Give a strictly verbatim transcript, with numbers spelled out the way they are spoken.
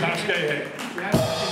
Tak skal I have.